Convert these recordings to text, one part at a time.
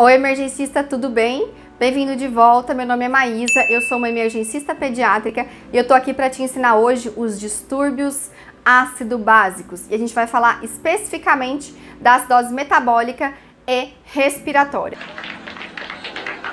Oi, emergencista, tudo bem? Bem-vindo de volta, meu nome é Maísa, eu sou uma emergencista pediátrica e eu tô aqui para te ensinar hoje os distúrbios ácido básicos. E a gente vai falar especificamente da acidose metabólica e respiratória.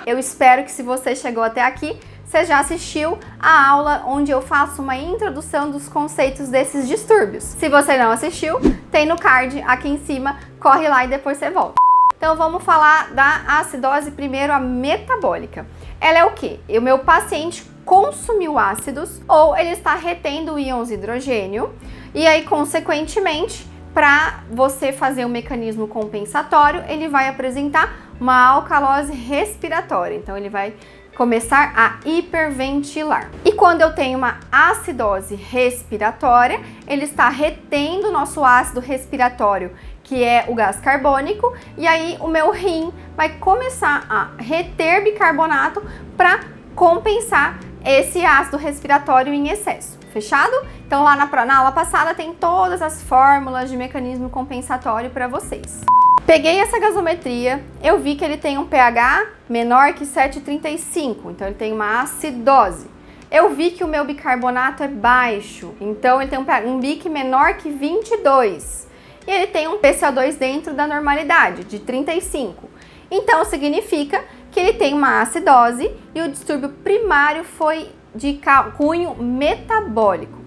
Eu espero que, se você chegou até aqui, você já assistiu a aula onde eu faço uma introdução dos conceitos desses distúrbios. Se você não assistiu, tem no card aqui em cima, corre lá e depois você volta. Então vamos falar da acidose primeiro, a metabólica. Ela é o quê? O meu paciente consumiu ácidos ou ele está retendo íons hidrogênio e aí, consequentemente, para você fazer um mecanismo compensatório, ele vai apresentar uma alcalose respiratória. Então ele vai começar a hiperventilar. E quando eu tenho uma acidose respiratória, ele está retendo o nosso ácido respiratório, que é o gás carbônico, e aí o meu rim vai começar a reter bicarbonato para compensar esse ácido respiratório em excesso. Fechado? Então lá na aula passada tem todas as fórmulas de mecanismo compensatório para vocês. Peguei essa gasometria, eu vi que ele tem um pH menor que 7,35, então ele tem uma acidose. Eu vi que o meu bicarbonato é baixo, então ele tem um BIC menor que 22. E ele tem um PCO2 dentro da normalidade, de 35. Então significa que ele tem uma acidose e o distúrbio primário foi de cunho metabólico.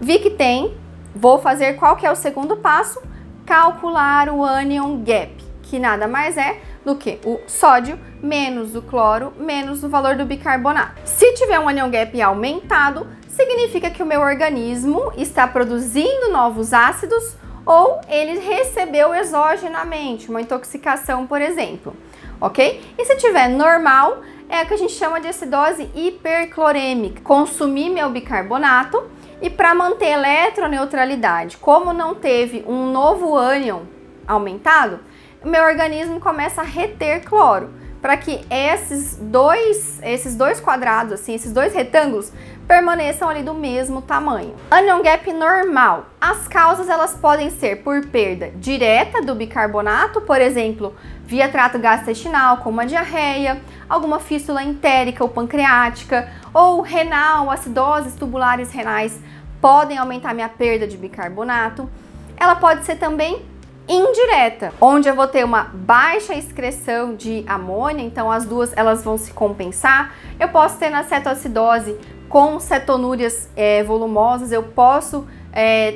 Vi que tem, vou fazer qual que é o segundo passo? Calcular o anion gap, que nada mais é do que o sódio menos o cloro menos o valor do bicarbonato. Se tiver um anion gap aumentado, significa que o meu organismo está produzindo novos ácidos ou ele recebeu exogenamente uma intoxicação, por exemplo, ok? E se tiver normal, é o que a gente chama de acidose hiperclorêmica. Consumi meu bicarbonato e, para manter eletroneutralidade, como não teve um novo ânion aumentado, o meu organismo começa a reter cloro, para que esses dois quadrados, assim, esses dois retângulos, permaneçam ali do mesmo tamanho. Anion gap normal. As causas, elas podem ser por perda direta do bicarbonato, por exemplo, via trato gastrointestinal, como a diarreia, alguma fístula entérica ou pancreática, ou renal, acidoses tubulares renais podem aumentar minha perda de bicarbonato. Ela pode ser também indireta, onde eu vou ter uma baixa excreção de amônia, então as duas elas vão se compensar. Eu posso ter na cetoacidose com cetonúrias volumosas, eu posso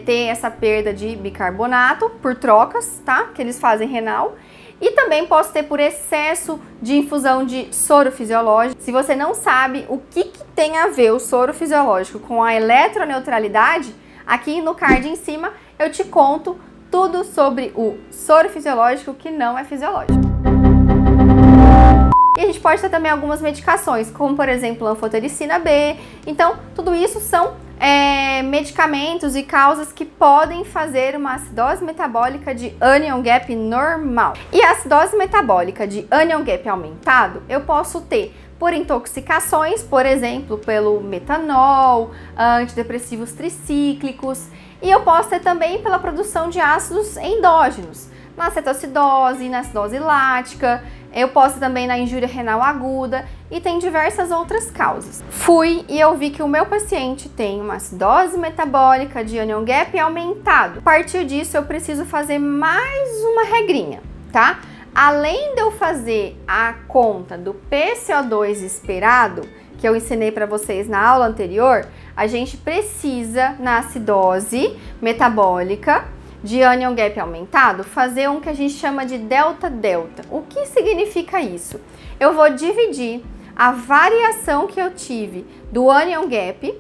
ter essa perda de bicarbonato por trocas, tá? Que eles fazem renal. E também posso ter por excesso de infusão de soro fisiológico. Se você não sabe o que tem a ver o soro fisiológico com a eletroneutralidade, aqui no card em cima eu te conto tudo sobre o soro fisiológico, que não é fisiológico. E a gente pode ter também algumas medicações, como por exemplo a anfotericina B. Então tudo isso são medicamentos e causas que podem fazer uma acidose metabólica de anion gap normal. E a acidose metabólica de anion gap aumentado, eu posso ter por intoxicações, por exemplo, pelo metanol, antidepressivos tricíclicos, e eu posso ter também pela produção de ácidos endógenos, na cetoacidose, na acidose lática. Eu posso também na injúria renal aguda, e tem diversas outras causas. Fui e eu vi que o meu paciente tem uma acidose metabólica de anion gap aumentado. A partir disso eu preciso fazer mais uma regrinha, tá? Além de eu fazer a conta do PCO2 esperado, que eu ensinei para vocês na aula anterior, a gente precisa, na acidose metabólica de anion gap aumentado, fazer um que a gente chama de delta-delta. O que significa isso? Eu vou dividir a variação que eu tive do anion gap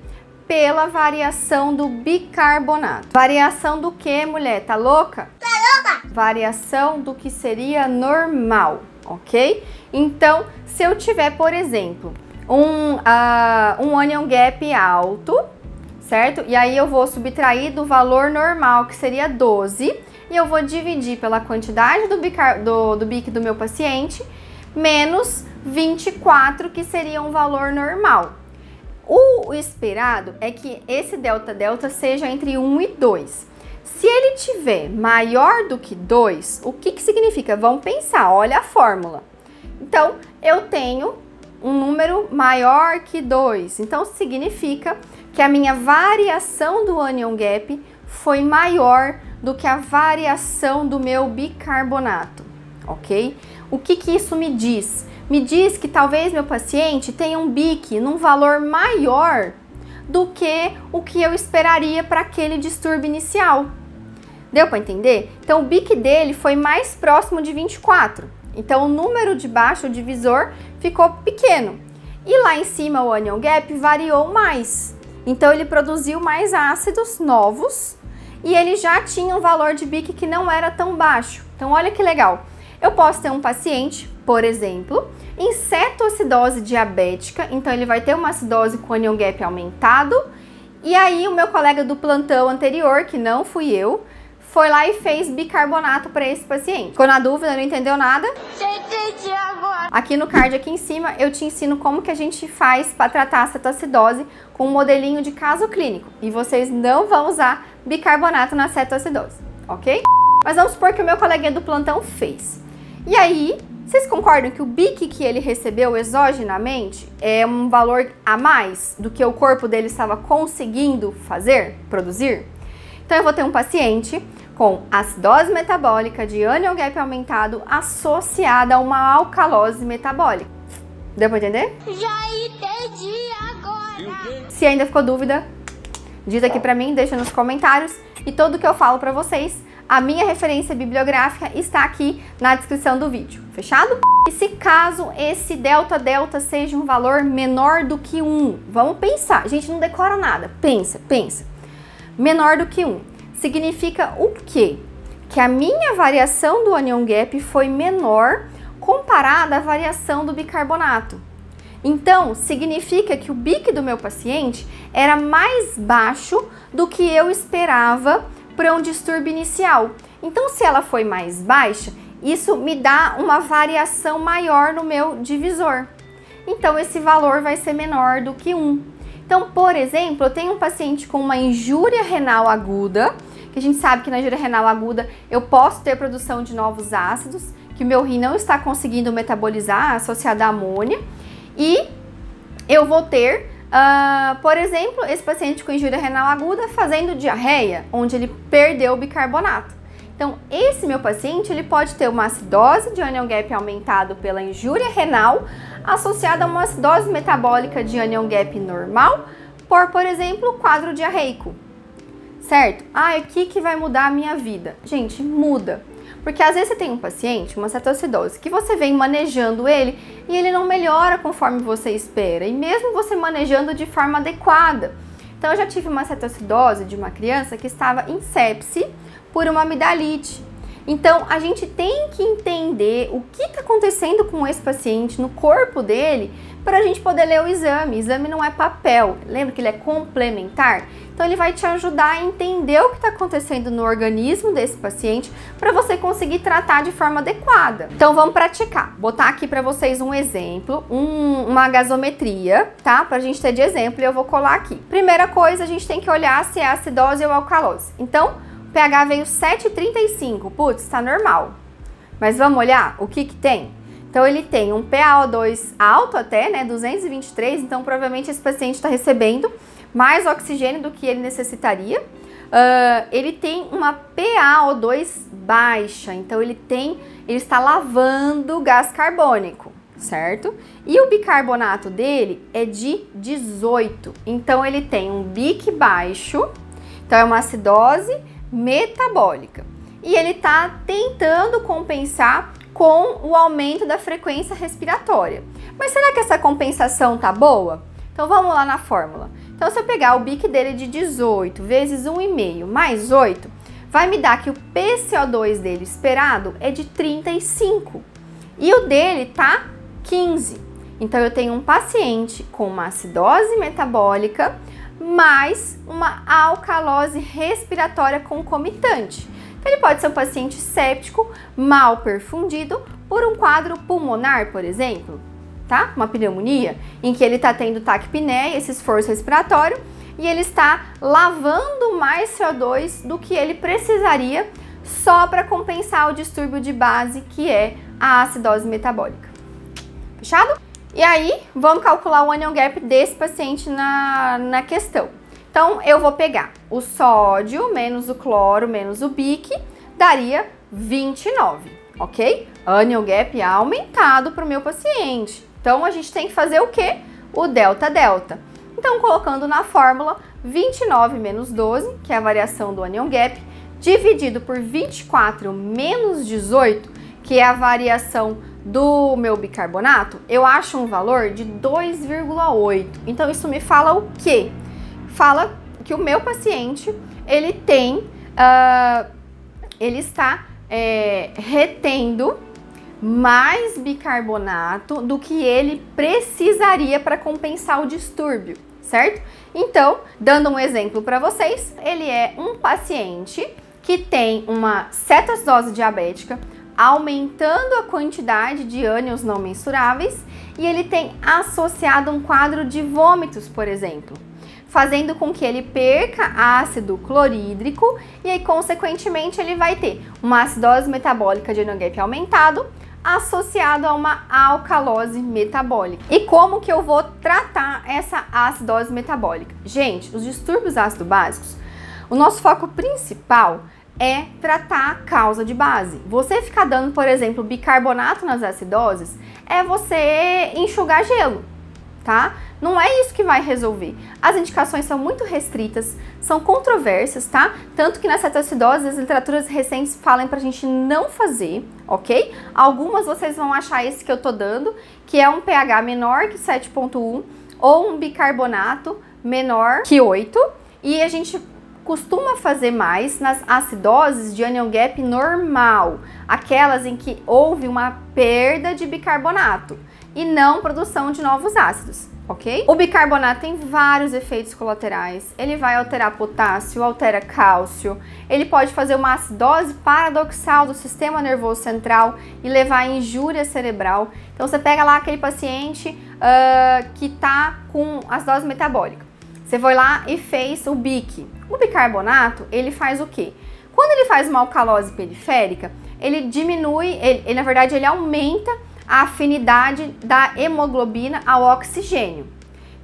pela variação do bicarbonato. Variação do que, mulher? Tá louca? Tá louca! Variação do que seria normal, ok? Então, se eu tiver, por exemplo, um anion gap alto, certo? E aí eu vou subtrair do valor normal, que seria 12, e eu vou dividir pela quantidade do BIC do meu paciente, menos 24, que seria um valor normal. O esperado é que esse delta-delta seja entre 1 e 2. Se ele tiver maior do que 2, o que significa? Vamos pensar, olha a fórmula. Então, eu tenho um número maior que 2. Então, significa que a minha variação do ânion gap foi maior do que a variação do meu bicarbonato, ok? O que que isso me diz? Me diz que talvez meu paciente tenha um BIC num valor maior do que o que eu esperaria para aquele distúrbio inicial. Deu para entender? Então, o BIC dele foi mais próximo de 24. Então, o número de baixo, o divisor, ficou pequeno. E lá em cima, o anion gap variou mais. Então, ele produziu mais ácidos novos e ele já tinha um valor de BIC que não era tão baixo. Então, olha que legal. Eu posso ter um paciente, por exemplo, em cetoacidose diabética, então ele vai ter uma acidose com anion gap aumentado, e aí o meu colega do plantão anterior, que não fui eu, foi lá e fez bicarbonato para esse paciente. Ficou na dúvida, não entendeu nada? Entendi agora. Aqui no card, aqui em cima, eu te ensino como que a gente faz para tratar a cetoacidose com um modelinho de caso clínico. E vocês não vão usar bicarbonato na cetoacidose, ok? Mas vamos supor que o meu coleguinha do plantão fez. E aí, vocês concordam que o BIC que ele recebeu exogenamente é um valor a mais do que o corpo dele estava conseguindo fazer, produzir? Então, eu vou ter um paciente com acidose metabólica de anion gap aumentado associada a uma alcalose metabólica. Deu pra entender? Já entendi agora! Se ainda ficou dúvida, diz aqui pra mim, deixa nos comentários. E tudo que eu falo pra vocês, a minha referência bibliográfica está aqui na descrição do vídeo. Fechado? E se caso esse delta seja um valor menor do que 1, vamos pensar. A gente não decora nada. Pensa. Menor do que 1. Significa o quê? Que a minha variação do anion gap foi menor comparada à variação do bicarbonato. Então, significa que o BIC do meu paciente era mais baixo do que eu esperava para um distúrbio inicial. Então, se ela foi mais baixa, isso me dá uma variação maior no meu divisor. Então, esse valor vai ser menor do que 1. Então, por exemplo, eu tenho um paciente com uma injúria renal aguda, que a gente sabe que na injúria renal aguda eu posso ter produção de novos ácidos, que o meu rim não está conseguindo metabolizar, associada à amônia, e eu vou ter, por exemplo, esse paciente com injúria renal aguda fazendo diarreia, onde ele perdeu o bicarbonato. Então, esse meu paciente, ele pode ter uma acidose de anion gap aumentado pela injúria renal associada a uma acidose metabólica de anion gap normal por exemplo, quadro diarreico, certo? Ah, o que que vai mudar a minha vida? Gente, muda. Porque às vezes você tem um paciente, uma cetoacidose, que você vem manejando ele e ele não melhora conforme você espera, e mesmo você manejando de forma adequada. Então, eu já tive uma cetoacidose de uma criança que estava em sepse por uma amidalite. Então, a gente tem que entender o que está acontecendo com esse paciente no corpo dele para a gente poder ler o exame. Exame não é papel, lembra que ele é complementar? Então, ele vai te ajudar a entender o que está acontecendo no organismo desse paciente para você conseguir tratar de forma adequada. Então, vamos praticar. Botar aqui para vocês um exemplo, uma gasometria, tá? Para a gente ter de exemplo, eu vou colar aqui. Primeira coisa, a gente tem que olhar se é acidose ou alcalose. Então, pH veio 7,35, putz, tá normal. Mas vamos olhar o que que tem? Então, ele tem um PaO2 alto até, né, 223, então provavelmente esse paciente está recebendo mais oxigênio do que ele necessitaria. Ele tem uma PaO2 baixa, então ele está lavando gás carbônico, certo? E o bicarbonato dele é de 18, então ele tem um BIC baixo, então é uma acidose metabólica, e ele está tentando compensar com o aumento da frequência respiratória. Mas será que essa compensação tá boa? Então vamos lá na fórmula. Então, se eu pegar o BIC dele de 18 vezes 1,5 mais 8, vai me dar que o PCO2 dele esperado é de 35 e o dele tá 15. Então, eu tenho um paciente com uma acidose metabólica mais uma alcalose respiratória concomitante. Então, ele pode ser um paciente séptico, mal perfundido, por um quadro pulmonar, por exemplo, tá? Uma pneumonia, em que ele está tendo taquipneia, esse esforço respiratório, e ele está lavando mais CO2 do que ele precisaria só para compensar o distúrbio de base, que é a acidose metabólica. fechado? E aí, vamos calcular o anion gap desse paciente na questão. Então, eu vou pegar o sódio menos o cloro menos o BIC, daria 29, ok? Anion gap aumentado para o meu paciente. Então, a gente tem que fazer o quê? O delta-delta. Então, colocando na fórmula 29 menos 12, que é a variação do anion gap, dividido por 24 menos 18, que é a variação do meu bicarbonato, eu acho um valor de 2,8. Então, isso me fala o quê? Fala que o meu paciente, ele tem, ele está retendo mais bicarbonato do que ele precisaria para compensar o distúrbio, certo? Então, dando um exemplo para vocês, ele é um paciente que tem uma cetosdose diabética, aumentando a quantidade de ânions não mensuráveis, e ele tem associado um quadro de vômitos, por exemplo, fazendo com que ele perca ácido clorídrico e aí, consequentemente, ele vai ter uma acidose metabólica de anion gap aumentado associado a uma alcalose metabólica. E como que eu vou tratar essa acidose metabólica? Gente, os distúrbios ácido-básicos, o nosso foco principal é tratar a causa de base. Você ficar dando, por exemplo, bicarbonato nas acidoses, é você enxugar gelo, tá? Não é isso que vai resolver. As indicações são muito restritas, são controversas, tá? Tanto que nas cetoacidoses, as literaturas recentes falam pra gente não fazer, ok? Algumas vocês vão achar esse que eu tô dando, que é um pH menor que 7,1 ou um bicarbonato menor que 8, e a gente costuma fazer mais nas acidoses de anion gap normal, aquelas em que houve uma perda de bicarbonato e não produção de novos ácidos, ok? O bicarbonato tem vários efeitos colaterais, ele vai alterar potássio, altera cálcio, ele pode fazer uma acidose paradoxal do sistema nervoso central e levar a injúria cerebral. Então você pega lá aquele paciente que tá com acidose metabólica, você foi lá e fez o BIC. O bicarbonato, ele faz o quê? Quando ele faz uma alcalose periférica, ele diminui, na verdade, ele aumenta a afinidade da hemoglobina ao oxigênio.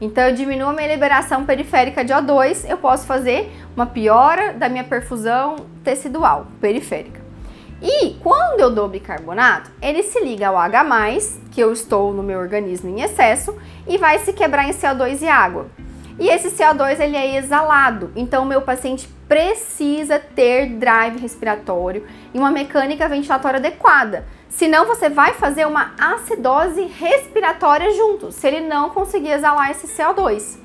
Então, eu diminuo a minha liberação periférica de O2, eu posso fazer uma piora da minha perfusão tecidual periférica. E quando eu dou bicarbonato, ele se liga ao H+, que eu estou no meu organismo em excesso, e vai se quebrar em CO2 e água. E esse CO2 ele é exalado, então o meu paciente precisa ter drive respiratório e uma mecânica ventilatória adequada. Senão você vai fazer uma acidose respiratória junto, se ele não conseguir exalar esse CO2.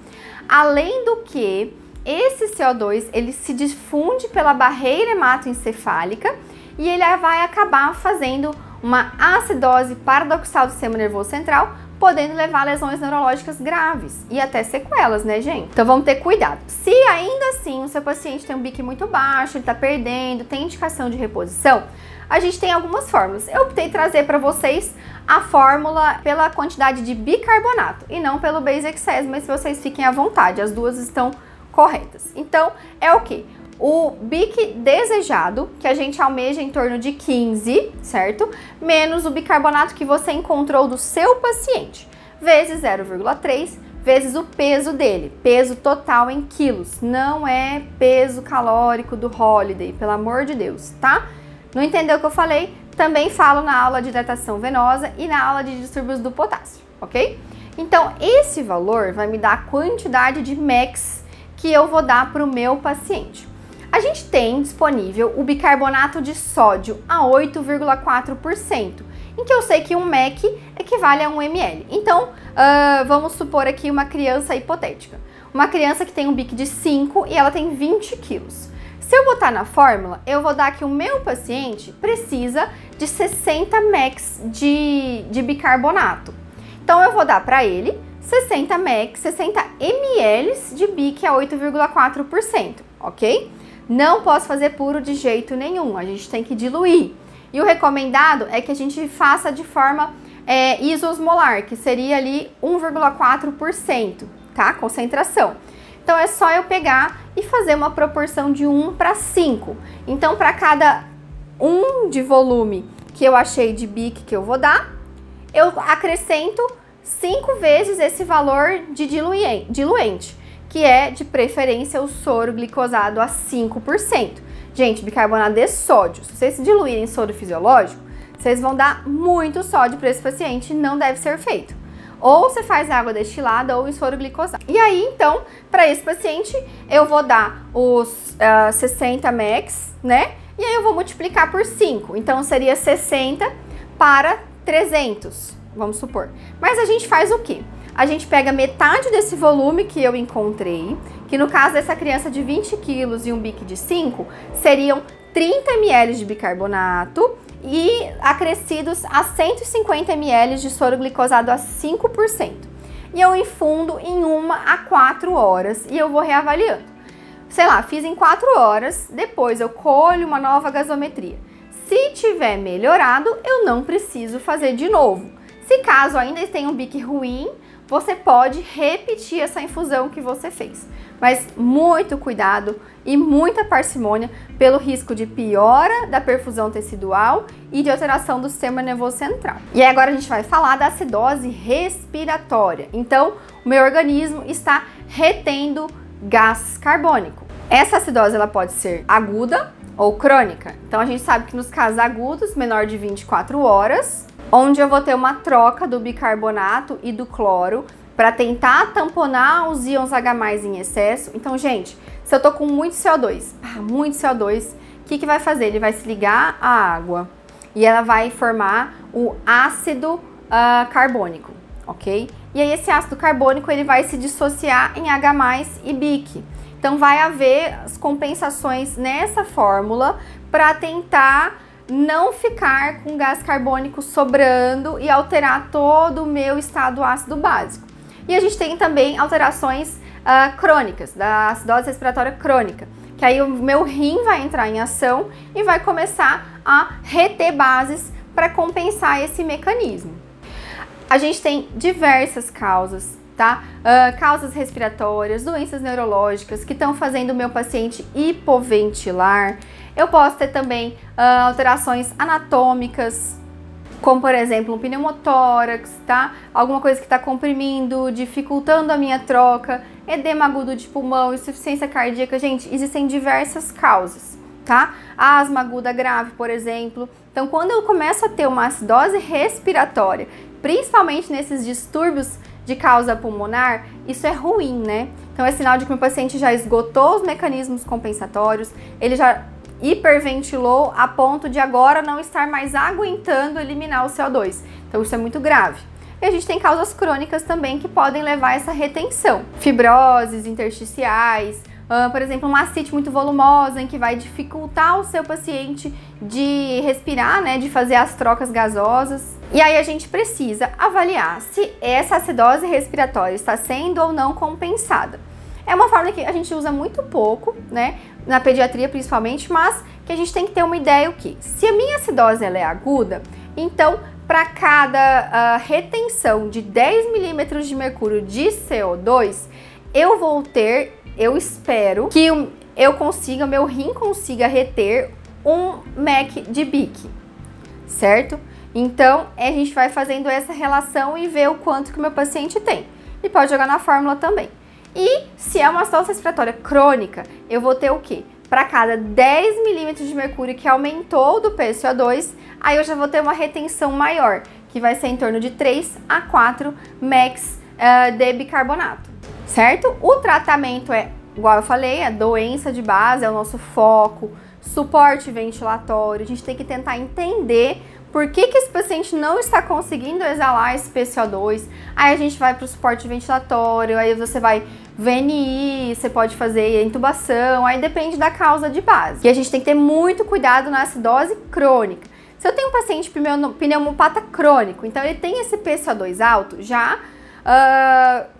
Além do que, esse CO2 ele se difunde pela barreira hematoencefálica e ele vai acabar fazendo uma acidose paradoxal do sistema nervoso central, podendo levar a lesões neurológicas graves e até sequelas, né, gente? Então vamos ter cuidado. Se ainda assim o seu paciente tem um BIC muito baixo, ele tá perdendo, tem indicação de reposição, a gente tem algumas fórmulas. Eu optei trazer para vocês a fórmula pela quantidade de bicarbonato e não pelo base excess, mas vocês fiquem à vontade, as duas estão corretas. Então é o quê? O BIC desejado, que a gente almeja em torno de 15, certo? Menos o bicarbonato que você encontrou do seu paciente, vezes 0,3, vezes o peso dele, peso total em quilos, não é peso calórico do Holiday, pelo amor de Deus, tá? Não entendeu o que eu falei? Também falo na aula de hidratação venosa e na aula de distúrbios do potássio, ok? Então, esse valor vai me dar a quantidade de max que eu vou dar para o meu paciente. A gente tem disponível o bicarbonato de sódio a 8,4%, em que eu sei que um mEq equivale a 1 ml. Então, vamos supor aqui uma criança hipotética. Uma criança que tem um BIC de 5 e ela tem 20 quilos. Se eu botar na fórmula, eu vou dar que o meu paciente precisa de 60 mEqs de bicarbonato. Então, eu vou dar para ele 60 ml de BIC a 8,4%, ok? Não posso fazer puro de jeito nenhum, a gente tem que diluir. E o recomendado é que a gente faça de forma isosmolar, que seria ali 1,4%, tá? Concentração. Então é só eu pegar e fazer uma proporção de 1 para 5. Então para cada 1 de volume que eu achei de BIC que eu vou dar, eu acrescento 5 vezes esse valor de diluente, que é de preferência o soro glicosado a 5%. Gente, bicarbonato de sódio, se vocês diluírem em soro fisiológico, vocês vão dar muito sódio para esse paciente, não deve ser feito. Ou você faz água destilada ou em soro glicosado. E aí, então, para esse paciente, eu vou dar os 60 max, né? E aí eu vou multiplicar por 5. Então, seria 60 para 300, vamos supor. Mas a gente faz o quê? A gente pega metade desse volume que eu encontrei, que no caso dessa criança de 20 quilos e um bique de 5, seriam 30 ml de bicarbonato e acrescidos a 150 ml de soro glicosado a 5%. E eu infundo em 1 a 4 horas e eu vou reavaliando. Sei lá, fiz em 4 horas, depois eu colho uma nova gasometria. Se tiver melhorado, eu não preciso fazer de novo. Se caso ainda tenha um bique ruim, você pode repetir essa infusão que você fez. Mas muito cuidado e muita parcimônia pelo risco de piora da perfusão tecidual e de alteração do sistema nervoso central. E agora a gente vai falar da acidose respiratória. Então, o meu organismo está retendo gás carbônico. Essa acidose ela pode ser aguda ou crônica. Então, a gente sabe que nos casos agudos, menor de 24 horas... onde eu vou ter uma troca do bicarbonato e do cloro para tentar tamponar os íons H+ em excesso. Então, gente, se eu tô com muito CO2, o que vai fazer? Ele vai se ligar à água e ela vai formar o ácido carbônico, ok? E aí esse ácido carbônico ele vai se dissociar em H+ e bique. Então vai haver as compensações nessa fórmula para tentar não ficar com gás carbônico sobrando e alterar todo o meu estado ácido básico. E a gente tem também alterações crônicas, da acidose respiratória crônica, que aí o meu rim vai entrar em ação e vai começar a reter bases para compensar esse mecanismo. A gente tem diversas causas, tá? Causas respiratórias, doenças neurológicas que estão fazendo o meu paciente hipoventilar. Eu posso ter também alterações anatômicas, como por exemplo um pneumotórax, tá? Alguma coisa que está comprimindo, dificultando a minha troca, edema agudo de pulmão, insuficiência cardíaca. Gente, existem diversas causas, tá? Asma aguda grave, por exemplo. Então, quando eu começo a ter uma acidose respiratória, principalmente nesses distúrbios de causa pulmonar, isso é ruim, né? Então, é sinal de que o paciente já esgotou os mecanismos compensatórios, ele já hiperventilou a ponto de agora não estar mais aguentando eliminar o CO2. Então isso é muito grave. E a gente tem causas crônicas também que podem levar a essa retenção. Fibroses intersticiais, por exemplo, uma ascite muito volumosa em que vai dificultar o seu paciente de respirar, né, de fazer as trocas gasosas. E aí a gente precisa avaliar se essa acidose respiratória está sendo ou não compensada. É uma fórmula que a gente usa muito pouco, né, na pediatria principalmente, mas que a gente tem que ter uma ideia o que? Se a minha acidose ela é aguda, então para cada retenção de 10 milímetros de mercúrio de CO2, eu vou ter, eu espero que eu consiga, meu rim consiga reter 1 mEq de bique, certo? Então a gente vai fazendo essa relação e ver o quanto que o meu paciente tem. E pode jogar na fórmula também. E se é uma acidose respiratória crônica, eu vou ter o quê? Para cada 10 milímetros de mercúrio que aumentou do PCO2, aí eu já vou ter uma retenção maior, que vai ser em torno de 3 a 4 max de bicarbonato, certo? O tratamento é, igual eu falei, a doença de base, é o nosso foco, suporte ventilatório, a gente tem que tentar entender por que que esse paciente não está conseguindo exalar esse PCO2. Aí a gente vai para o suporte ventilatório, aí você vai VNI, você pode fazer intubação, aí depende da causa de base. E a gente tem que ter muito cuidado na acidose crônica. Se eu tenho um paciente pneumopata crônico, então ele tem esse PCO2 alto já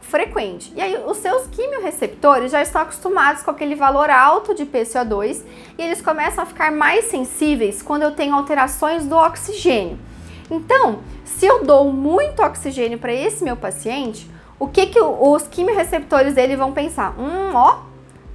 frequente. E aí os seus quimiorreceptores já estão acostumados com aquele valor alto de PCO2 e eles começam a ficar mais sensíveis quando eu tenho alterações do oxigênio. Então, se eu dou muito oxigênio para esse meu paciente, o que que os quimiorreceptores dele vão pensar? Ó,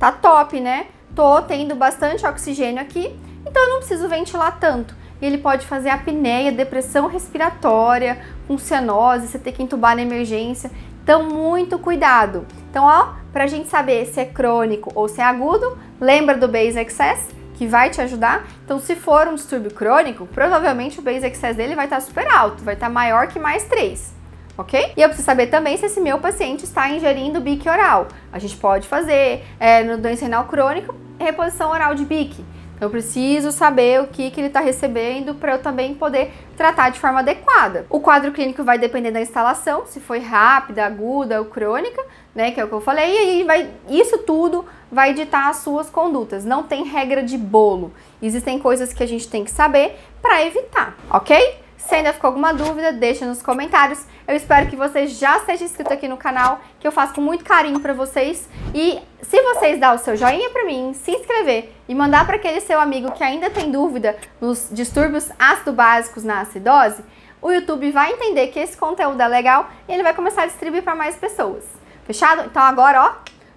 tá top, né? Tô tendo bastante oxigênio aqui, então eu não preciso ventilar tanto. ele pode fazer apneia, depressão respiratória, com cianose, você ter que entubar na emergência. Então, muito cuidado. Então, ó, pra gente saber se é crônico ou se é agudo, lembra do Base Excess, que vai te ajudar. Então, se for um distúrbio crônico, provavelmente o Base Excess dele vai estar super alto, vai estar maior que mais 3. Ok? E eu preciso saber também se esse meu paciente está ingerindo BIC oral. A gente pode fazer no doença renal crônica, reposição oral de BIC. Eu preciso saber o que ele está recebendo para eu também poder tratar de forma adequada. O quadro clínico vai depender da instalação, se foi rápida, aguda ou crônica, né, que é o que eu falei, e aí isso tudo vai ditar as suas condutas. Não tem regra de bolo. Existem coisas que a gente tem que saber para evitar, ok? Se ainda ficou alguma dúvida, deixa nos comentários. Eu espero que você já seja inscrito aqui no canal, que eu faço com muito carinho pra vocês. E se vocês dão o seu joinha pra mim, se inscrever e mandar pra aquele seu amigo que ainda tem dúvida nos distúrbios ácido-básicos na acidose, o YouTube vai entender que esse conteúdo é legal e ele vai começar a distribuir pra mais pessoas. Fechado? Então agora, ó,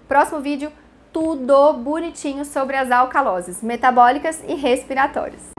próximo vídeo, tudo bonitinho sobre as alcaloses metabólicas e respiratórias.